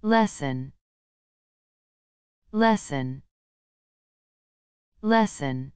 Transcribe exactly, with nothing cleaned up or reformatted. lesson, lesson, lesson.